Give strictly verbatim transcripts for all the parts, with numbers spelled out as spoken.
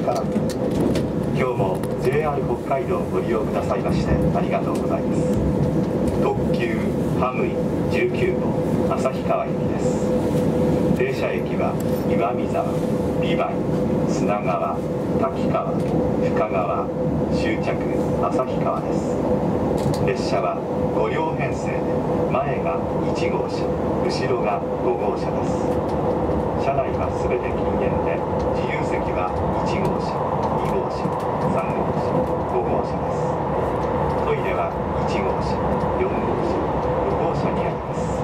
か。今日も ジェイアール 北海道をご利用くださいましてありがとうございます。特急カムイじゅうきゅうごう旭川行きです。停車駅はIwamizawa、Bibai、Sunagawa、Takikawa、Fukagawa、終着旭川です。列車はご両編成で前がいちごうしゃ、後ろがごごうしゃです。 車内はすべて禁煙で、自由席はいちごうしゃ、にごうしゃ、さんごうしゃ、ごごうしゃです。トイレはいちごうしゃ、よんごうしゃ、ごごうしゃにあります。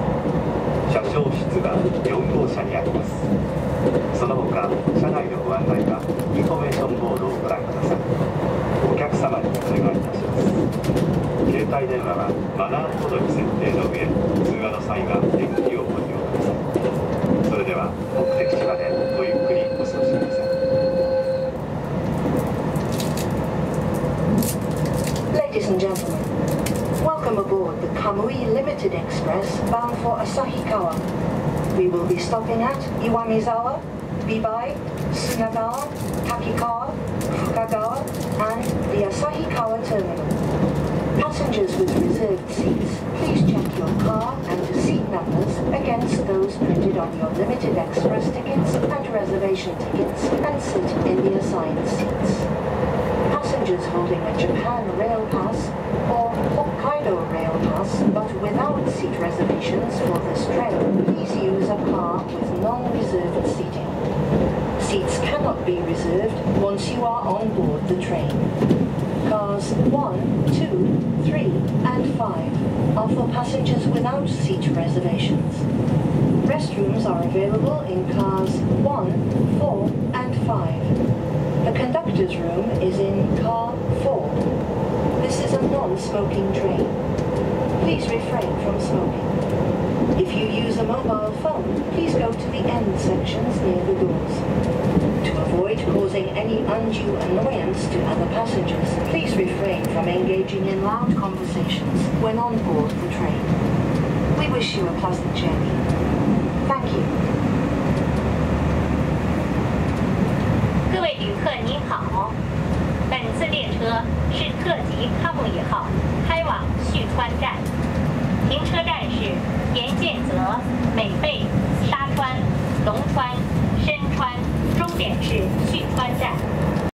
車掌室はよんごうしゃにあります。その他、車内のご案内はインフォメーションボードをご覧ください。お客様にお願いいたします。携帯電話はマナーモードに設定の上、通話の際は電気をご利用ください。 では目的地までごゆっくりお過ごしください。 Ladies and gentlemen, welcome aboard the Kamui Limited Express bound for Asahikawa. We will be stopping at Iwamizawa, Bibai, Sunagawa, Takikawa, Fukagawa, and the Asahikawa terminal. Passengers with reserved seats, please check your car and the seat numbers against those printed on your limited express tickets and reservation tickets and sit in the assigned seats. Passengers holding a Japan Rail Pass or Hokkaido Rail Pass but without seat reservations for this train, please use a car with non-reserved seating. Seats cannot be reserved once you are on board the train. Cars one, two, three and five are for passengers without seat reservations. Restrooms are available in cars one, four and five. The conductor's room is in car four. This is a non-smoking train. Please refrain from smoking. If you use a mobile phone, please go to the end sections near the doors. To avoid causing any undue annoyance to other passengers, please refrain from engaging in loud conversations when on board the train. We wish you a pleasant journey. Thank you. 各位旅客您好，本次列车是特急卡木一号，开往旭川站，停车站是岩见泽、美备、沙川、龙川、深川。 终点是旭川站。